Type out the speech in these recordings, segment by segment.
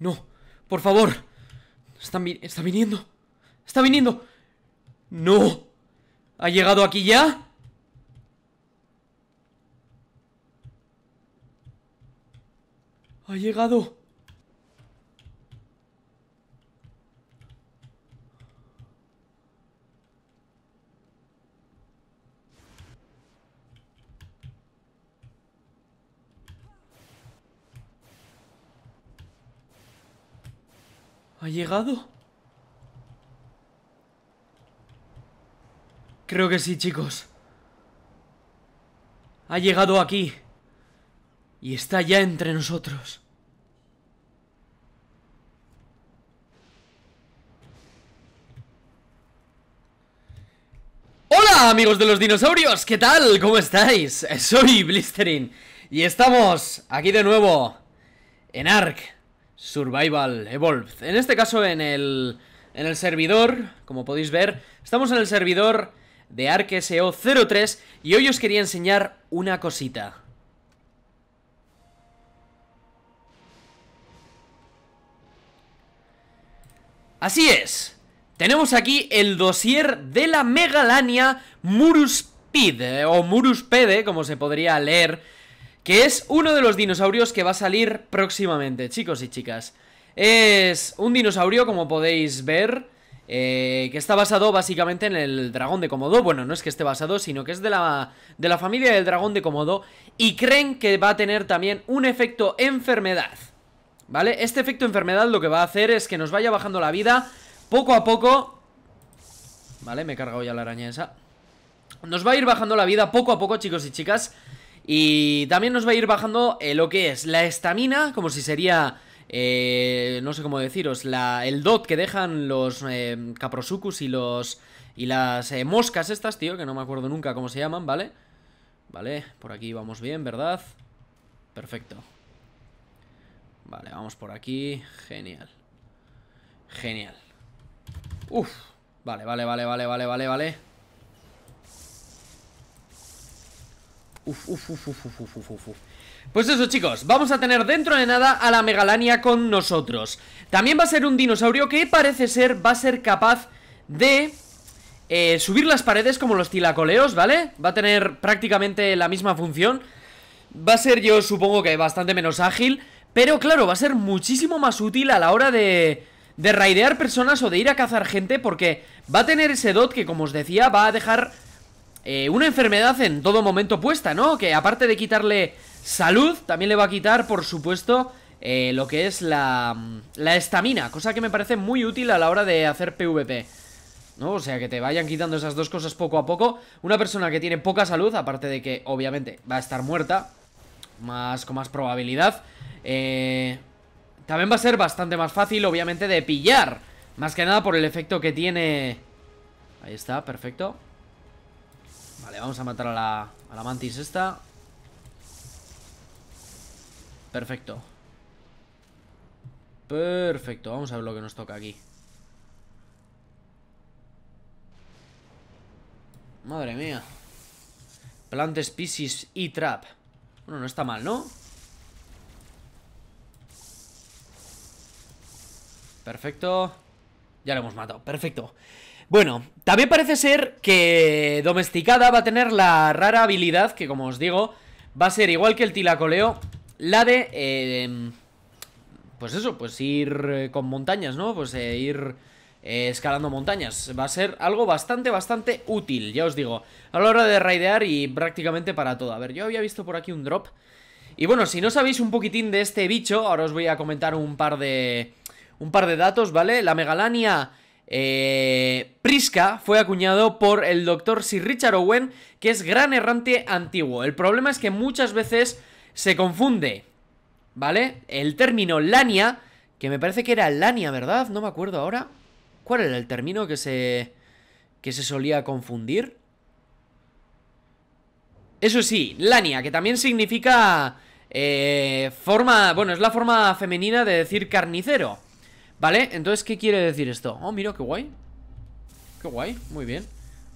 No, por favor. Está viniendo. Está viniendo. No. ¿Ha llegado aquí ya? Ha llegado. ¿Ha llegado? Creo que sí, chicos. Ha llegado aquí. Y está ya entre nosotros. ¡Hola, amigos de los dinosaurios! ¿Qué tal? ¿Cómo estáis? Soy Blistering. Y estamos aquí de nuevo en Ark Survival Evolved. En este caso en el servidor, como podéis ver, estamos en el servidor de ArkSO03 y hoy os quería enseñar una cosita. Así es, tenemos aquí el dossier de la Megalania Muruspede, o Muruspede, como se podría leer, que es uno de los dinosaurios que va a salir próximamente, chicos y chicas. Es un dinosaurio, como podéis ver, que está basado básicamente en el dragón de Komodo. Bueno, no es que esté basado, sino que es de la familia del dragón de Komodo. Y creen que va a tener también un efecto enfermedad, ¿vale? Este efecto enfermedad lo que va a hacer es que nos vaya bajando la vida poco a poco. Vale, me he cargado ya la araña esa. Nos va a ir bajando la vida poco a poco, chicos y chicas. Y también nos va a ir bajando lo que es la estamina, como si sería, no sé cómo deciros, el dot que dejan los caprosucus y las moscas estas, tío, que no me acuerdo nunca cómo se llaman, ¿vale? Vale, por aquí vamos bien, ¿verdad? Perfecto. Vale, vamos por aquí, genial. Genial. Uf, vale, vale, vale, vale, vale, vale, vale. Uf, uf, uf, uf, uf, uf, uf. Pues eso, chicos, vamos a tener dentro de nada a la Megalania con nosotros. También va a ser un dinosaurio que parece ser, va a ser capaz de subir las paredes como los tilacoleos, ¿vale? Va a tener prácticamente la misma función. Va a ser, yo supongo que bastante menos ágil, pero claro, va a ser muchísimo más útil a la hora de raidear personas o de ir a cazar gente, porque va a tener ese dot que, como os decía, va a dejar una enfermedad en todo momento puesta, ¿no? Que aparte de quitarle salud, también le va a quitar, por supuesto, lo que es la estamina, cosa que me parece muy útil a la hora de hacer PvP, ¿no? O sea, que te vayan quitando esas dos cosas poco a poco. Una persona que tiene poca salud, aparte de que, obviamente, va a estar muerta, con más probabilidad, también va a ser bastante más fácil, obviamente, de pillar, más que nada por el efecto que tiene. Ahí está, perfecto. Vale, vamos a matar a la mantis esta. Perfecto. Perfecto, vamos a ver lo que nos toca aquí. Madre mía. Plant Species y Trap. Bueno, no está mal, ¿no? Perfecto. Ya lo hemos matado, perfecto. Bueno, también parece ser que domesticada va a tener la rara habilidad, que como os digo, va a ser igual que el tilacoleo, la de, pues eso, pues ir con montañas, ¿no? Pues ir escalando montañas. Va a ser algo bastante, bastante útil, ya os digo, a la hora de raidear y prácticamente para todo. A ver, yo había visto por aquí un drop. Y bueno, si no sabéis un poquitín de este bicho, ahora os voy a comentar un par de datos, ¿vale? La Megalania prisca fue acuñado por el doctor Sir Richard Owen, que es gran errante antiguo. El problema es que muchas veces se confunde, ¿vale? El término lania, que me parece que era lania, ¿verdad? No me acuerdo ahora. ¿Cuál era el término que se solía confundir? Eso sí, lania, que también significa forma, bueno, es la forma femenina de decir carnicero. Vale, entonces, ¿qué quiere decir esto? Oh, mira, qué guay. Qué guay, muy bien.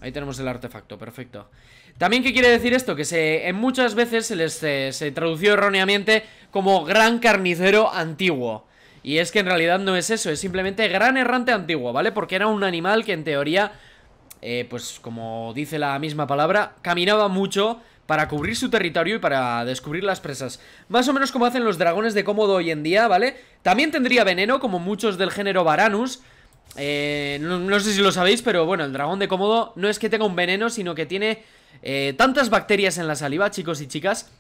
Ahí tenemos el artefacto, perfecto. También, ¿qué quiere decir esto? Que muchas veces se tradució erróneamente como gran carnicero antiguo. Y es que en realidad no es eso, es simplemente gran errante antiguo, ¿vale? Porque era un animal que en teoría, pues como dice la misma palabra, caminaba mucho para cubrir su territorio y para descubrir las presas. Más o menos como hacen los dragones de Komodo hoy en día, ¿vale? También tendría veneno, como muchos del género Varanus. No sé si lo sabéis, pero bueno, el dragón de Komodo no es que tenga un veneno, sino que tiene tantas bacterias en la saliva, chicos y chicas,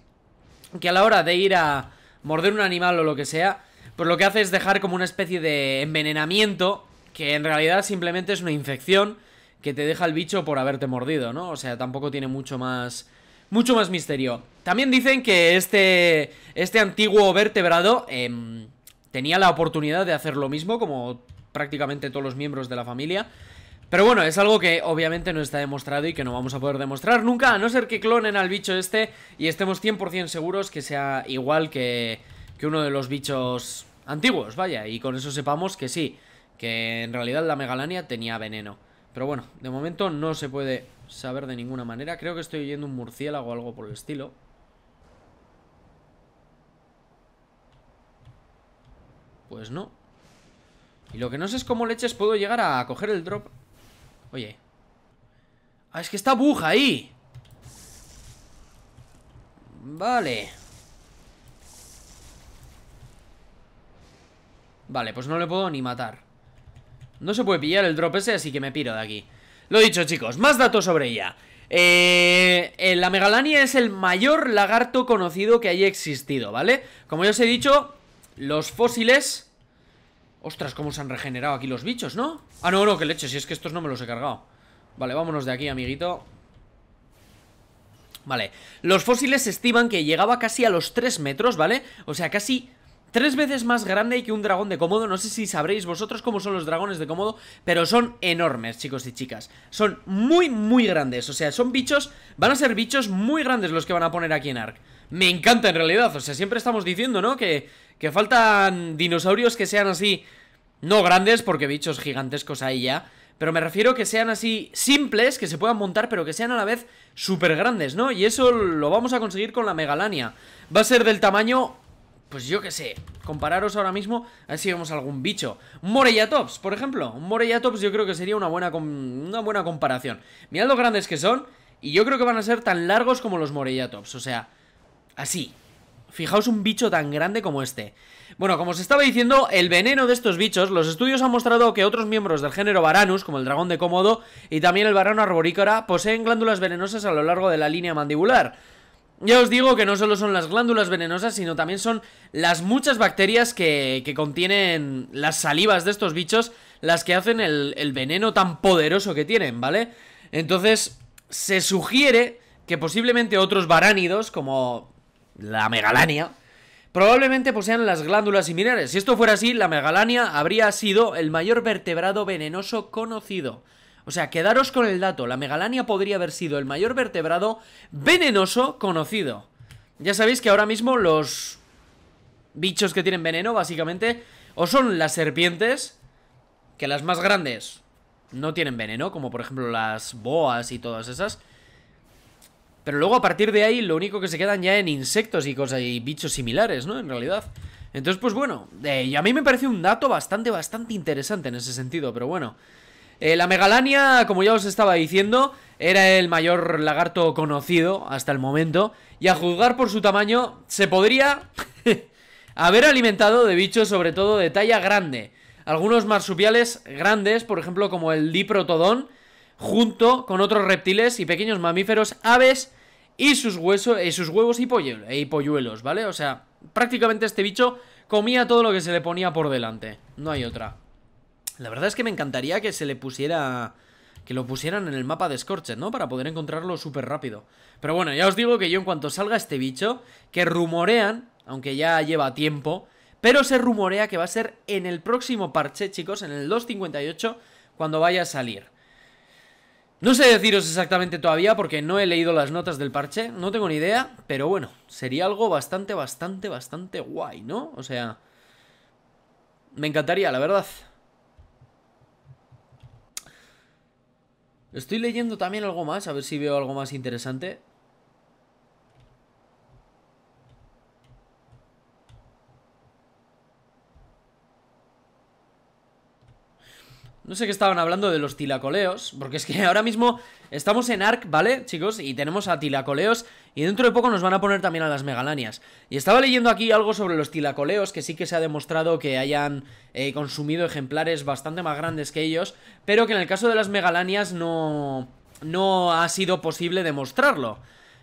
que a la hora de ir a morder un animal o lo que sea, pues lo que hace es dejar como una especie de envenenamiento, que en realidad simplemente es una infección que te deja el bicho por haberte mordido, ¿no? O sea, tampoco tiene mucho más misterio. También dicen que este antiguo vertebrado tenía la oportunidad de hacer lo mismo, como prácticamente todos los miembros de la familia. Pero bueno, es algo que obviamente no está demostrado y que no vamos a poder demostrar nunca, a no ser que clonen al bicho este y estemos 100% seguros que sea igual que uno de los bichos antiguos, vaya, y con eso sepamos que sí, que en realidad la Megalania tenía veneno. Pero bueno, de momento no se puede saber de ninguna manera. Creo que estoy oyendo un murciélago o algo por el estilo. Pues no. Y lo que no sé es cómo leches puedo llegar a coger el drop. Oye. Ah, es que está Buja ahí. Vale. Vale, pues no le puedo ni matar. No se puede pillar el drop ese, así que me piro de aquí. Lo dicho, chicos, más datos sobre ella. La Megalania es el mayor lagarto conocido que haya existido, ¿vale? Como ya os he dicho, los fósiles... Ostras, cómo se han regenerado aquí los bichos, ¿no? Ah, no, no, que leche, si es que estos no me los he cargado. Vale, vámonos de aquí, amiguito. Vale, los fósiles estiman que llegaba casi a los 3 metros, ¿vale? O sea, casi... 3 veces más grande que un dragón de Komodo. No sé si sabréis vosotros cómo son los dragones de Komodo, pero son enormes, chicos y chicas. Son muy, muy grandes. O sea, son bichos, van a ser bichos muy grandes los que van a poner aquí en Ark. Me encanta en realidad, o sea, siempre estamos diciendo, ¿no? Que faltan dinosaurios que sean así, no grandes, porque bichos gigantescos hay ya, pero me refiero que sean así simples, que se puedan montar, pero que sean a la vez súper grandes, ¿no? Y eso lo vamos a conseguir con la Megalania. Va a ser del tamaño... Pues yo qué sé, compararos ahora mismo, a ver si vemos algún bicho. Un Morellatops, por ejemplo. Un Morellatops yo creo que sería una buena comparación. Mirad lo grandes que son. Y yo creo que van a ser tan largos como los Morellatops. O sea, así. Fijaos un bicho tan grande como este. Bueno, como os estaba diciendo, el veneno de estos bichos, los estudios han mostrado que otros miembros del género Varanus, como el dragón de Komodo y también el varano arborícola, poseen glándulas venenosas a lo largo de la línea mandibular. Ya os digo que no solo son las glándulas venenosas, sino también son las muchas bacterias que contienen las salivas de estos bichos, las que hacen el veneno tan poderoso que tienen, ¿vale? Entonces, se sugiere que posiblemente otros varánidos, como la Megalania, probablemente posean las glándulas similares. Si esto fuera así, la Megalania habría sido el mayor vertebrado venenoso conocido. O sea, quedaros con el dato, la Megalania podría haber sido el mayor vertebrado venenoso conocido. Ya sabéis que ahora mismo los bichos que tienen veneno, básicamente, o son las serpientes, que las más grandes no tienen veneno, como por ejemplo las boas y todas esas. Pero luego a partir de ahí lo único que se quedan ya en insectos y cosas y bichos similares, ¿no? En realidad. Entonces, pues bueno, y a mí me parece un dato bastante interesante en ese sentido, pero bueno... La Megalania, como ya os estaba diciendo, era el mayor lagarto conocido hasta el momento. Y a juzgar por su tamaño, se podría haber alimentado de bichos sobre todo de talla grande. Algunos marsupiales grandes, por ejemplo como el Diprotodón, junto con otros reptiles y pequeños mamíferos, aves y sus huevos y polluelos, ¿vale? O sea, prácticamente este bicho comía todo lo que se le ponía por delante. No hay otra. La verdad es que me encantaría que se le pusiera... Que lo pusieran en el mapa de Scorched, ¿no? Para poder encontrarlo súper rápido. Pero bueno, ya os digo que yo en cuanto salga este bicho, que rumorean, aunque ya lleva tiempo, pero se rumorea que va a ser en el próximo parche, chicos, en el 2.58, cuando vaya a salir. No sé deciros exactamente todavía porque no he leído las notas del parche, no tengo ni idea, pero bueno, sería algo bastante guay, ¿no? O sea, me encantaría, la verdad. Estoy leyendo también algo más, a ver si veo algo más interesante. No sé qué estaban hablando de los tilacoleos, porque es que ahora mismo estamos en Ark, ¿vale, chicos? Y tenemos a tilacoleos, y dentro de poco nos van a poner también a las megalanias. Y estaba leyendo aquí algo sobre los tilacoleos, que sí que se ha demostrado que hayan consumido ejemplares bastante más grandes que ellos, pero que en el caso de las megalanias no ha sido posible demostrarlo.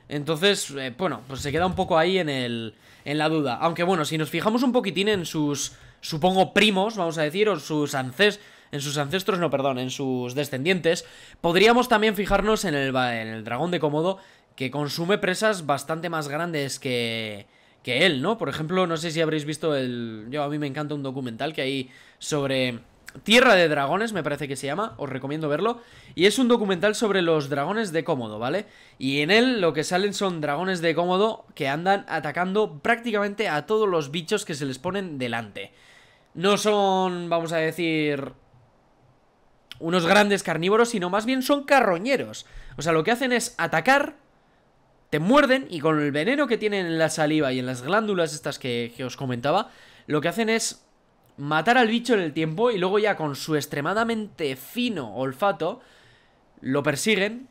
Entonces, bueno, pues se queda un poco ahí en la duda. Aunque bueno, si nos fijamos un poquitín en sus, supongo, primos, vamos a decir, o sus ancestros. En sus ancestros, no, perdón, en sus descendientes. Podríamos también fijarnos en el dragón de Komodo, que consume presas bastante más grandes que él, ¿no? Por ejemplo, no sé si habréis visto el... A mí me encanta un documental que hay sobre Tierra de Dragones, me parece que se llama. Os recomiendo verlo. Y es un documental sobre los dragones de Komodo, ¿vale? Y en él lo que salen son dragones de Komodo que andan atacando prácticamente a todos los bichos que se les ponen delante. No son, vamos a decir... unos grandes carnívoros, sino más bien son carroñeros. O sea, lo que hacen es atacar, te muerden y con el veneno que tienen en la saliva y en las glándulas estas que os comentaba, lo que hacen es matar al bicho en el tiempo y luego ya con su extremadamente fino olfato lo persiguen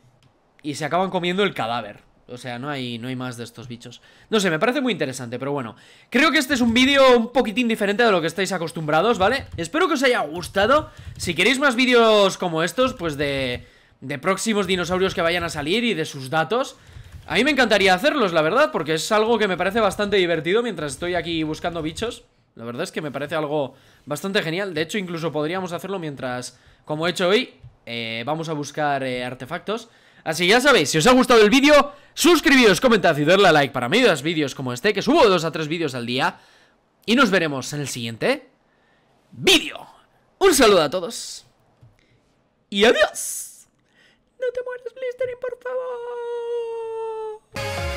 y se acaban comiendo el cadáver. O sea, no hay más de estos bichos. No sé, me parece muy interesante, pero bueno. Creo que este es un vídeo un poquitín diferente de lo que estáis acostumbrados, ¿vale? Espero que os haya gustado. Si queréis más vídeos como estos, pues de próximos dinosaurios que vayan a salir y de sus datos, a mí me encantaría hacerlos, la verdad, porque es algo que me parece bastante divertido mientras estoy aquí buscando bichos. La verdad es que me parece algo bastante genial. De hecho, incluso podríamos hacerlo mientras, como he hecho hoy, vamos a buscar artefactos. Así que ya sabéis, si os ha gustado el vídeo, suscribiros, comentad y darle a like para más vídeos como este, que subo 2 a 3 vídeos al día. Y nos veremos en el siguiente vídeo. Un saludo a todos. Y adiós. No te mueras, Blisterin, por favor.